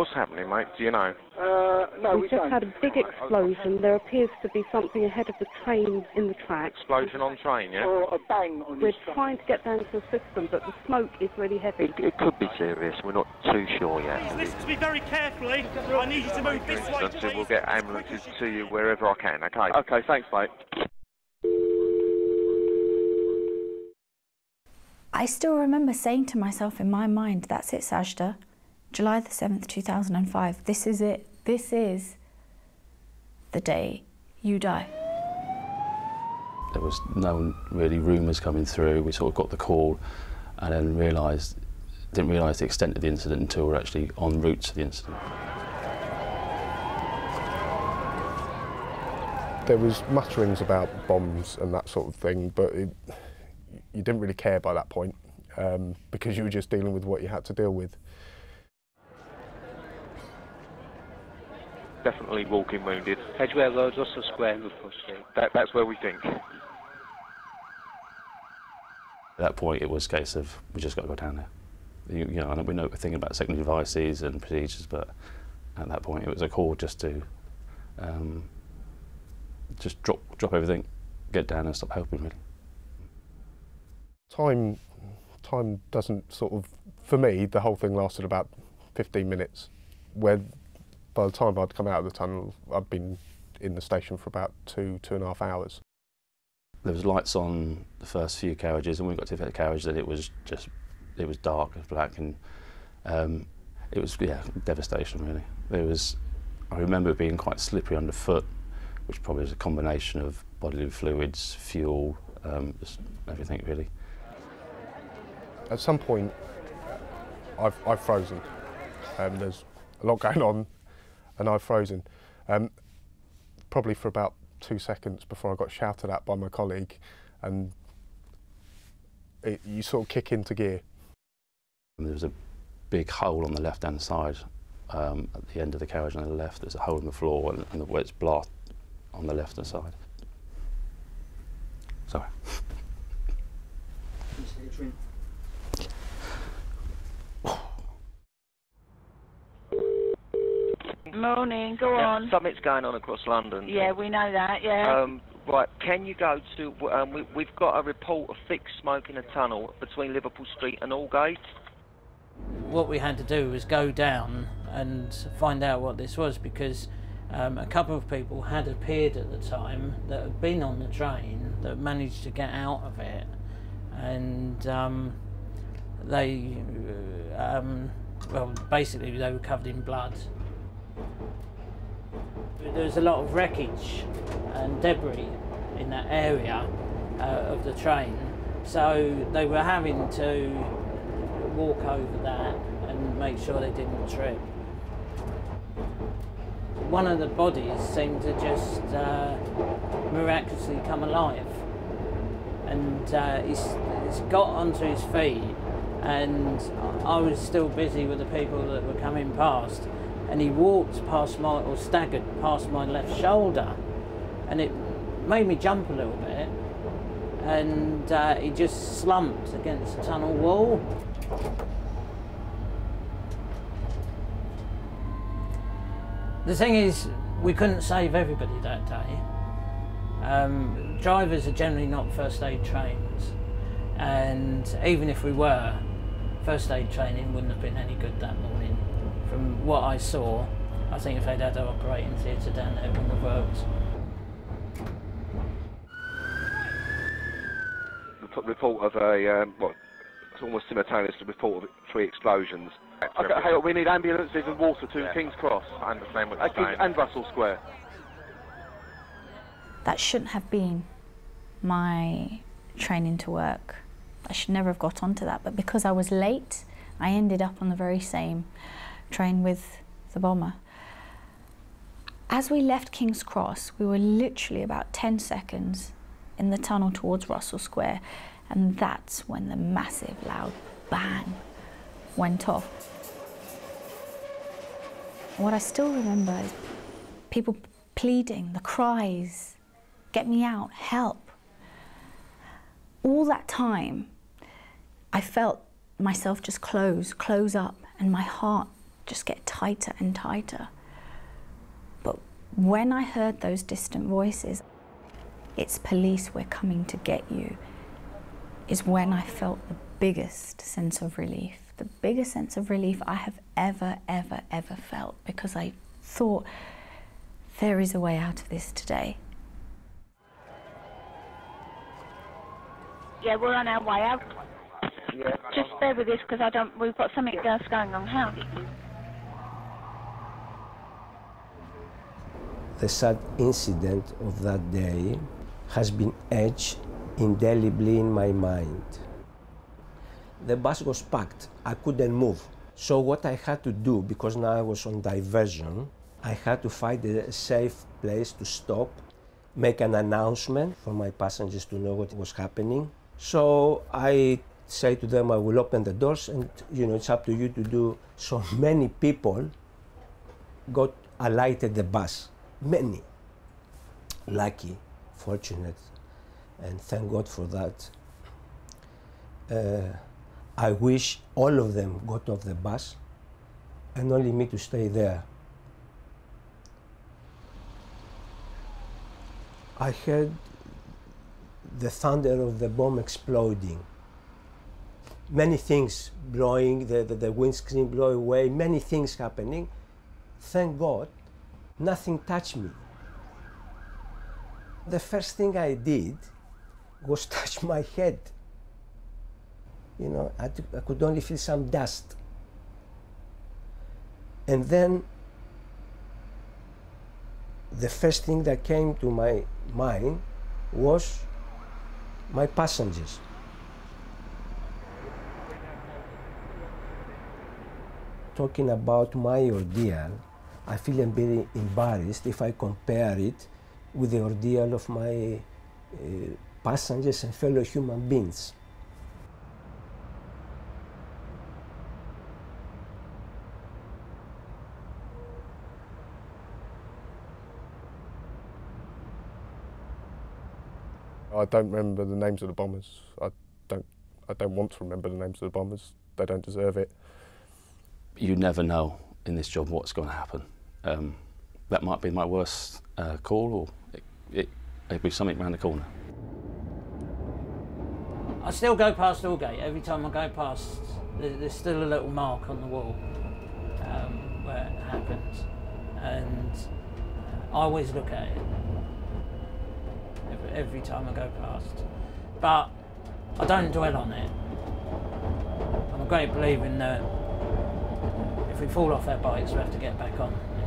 What's happening, mate? Do you know? No, we don't. We've just had a big explosion. There appears to be something ahead of the train in the track. Explosion on train, yeah? Or a bang on the train. We're trying to get down to the system, but the smoke is really heavy. It could be serious. We're not too sure yet. Please listen to me very carefully. I need you to move this way. So we'll get ambulances to you wherever I can, OK? OK, thanks, mate. I still remember saying to myself in my mind, that's it, Sajda. July the 7th, 2005, this is it. This is the day you die. There was no really rumours coming through. We sort of got the call and then didn't realise the extent of the incident until we're actually en route to the incident. There was mutterings about bombs and that sort of thing, but you didn't really care by that point because you were just dealing with what you had to deal with. Definitely walking wounded. Edgware Road, Russell Square, Liverpool Street. That's where we think. At that point, it was a case of we just got to go down there. You know, we know we're thinking about secondary devices and procedures, but at that point, it was a call just to just drop everything, get down, and stop helping. Really, time doesn't sort of. For me, the whole thing lasted about 15 minutes, where. By the time I'd come out of the tunnel, I'd been in the station for about two and a half hours. There was lights on the first few carriages, and when we got to the carriage, that it was dark and black, and it was devastation really. I remember it being quite slippery underfoot, which probably was a combination of bodily fluids, fuel, just everything really. At some point, I've frozen. There's a lot going on. And I've frozen, probably for about 2 seconds before I got shouted at by my colleague, and you sort of kick into gear. And there was a big hole on the left-hand side at the end of the carriage on the left. There's a hole in the floor and where it's blast on the left-hand side. Sorry. Morning, go on. Something's going on across London. Yeah, we know that, yeah. Right, can you go to... we've got a report of thick smoke in a tunnel between Liverpool Street and Aldgate. What we had to do was go down and find out what this was, because a couple of people had appeared at the time that had been on the train that managed to get out of it, and they... well, basically they were covered in blood. There was a lot of wreckage and debris in that area of the train, so they were having to walk over that and make sure they didn't trip. One of the bodies seemed to just miraculously come alive, and he's got onto his feet, and I was still busy with the people that were coming past. And he walked past my, or staggered past my left shoulder, and it made me jump a little bit, and he just slumped against the tunnel wall. The thing is, we couldn't save everybody that day. Drivers are generally not first aid trained, and even if we were, first aid training wouldn't have been any good that morning. From what I saw, I think if they'd had an operating theatre down there, it wouldn't have worked. The report of a, well, it's almost simultaneous to the report of 3 explosions. Okay, hang on, we need ambulances and water to King's Cross. I understand what you're saying. And Russell Square. That shouldn't have been my training to work. I should never have got onto that, but because I was late, I ended up on the very same train with the bomber. As we left King's Cross, we were literally about 10 seconds in the tunnel towards Russell Square, and that's when the massive loud bang went off. What I still remember is people pleading, the cries, get me out, help. All that time, I felt myself just close up, and my heart just get tighter and tighter. But when I heard those distant voices, "It's police, we're coming to get you," is when I felt the biggest sense of relief. The biggest sense of relief I have ever, ever, ever felt, because I thought, there is a way out of this today. Yeah, we're on our way out. Yeah. Just bear with us, because we've got something else going on. How? The sad incident of that day has been etched indelibly in my mind. The bus was packed. I couldn't move. So what I had to do, because now I was on diversion, I had to find a safe place to stop, make an announcement for my passengers to know what was happening. So I say to them, I will open the doors, and you know, it's up to you to do. So many people got alighted the bus. Many. Lucky, fortunate, and thank God for that. I wish all of them got off the bus and only me to stay there. I heard the thunder of the bomb exploding. Many things blowing, the windscreen blowing away, many things happening. Thank God, nothing touched me. The first thing I did was touch my head. You know, I could only feel some dust. And then the first thing that came to my mind was my passengers. Talking about my ordeal, I feel I'm very embarrassed if I compare it with the ordeal of my passengers and fellow human beings. I don't remember the names of the bombers. I don't want to remember the names of the bombers. They don't deserve it. You never know in this job what's going to happen. That might be my worst call, or it'd be something around the corner. I still go past Aldgate. Every time I go past, there's still a little mark on the wall where it happens, and I always look at it. Every time I go past, but I don't dwell on it. I'm a great believer in that if we fall off our bikes, we have to get back on.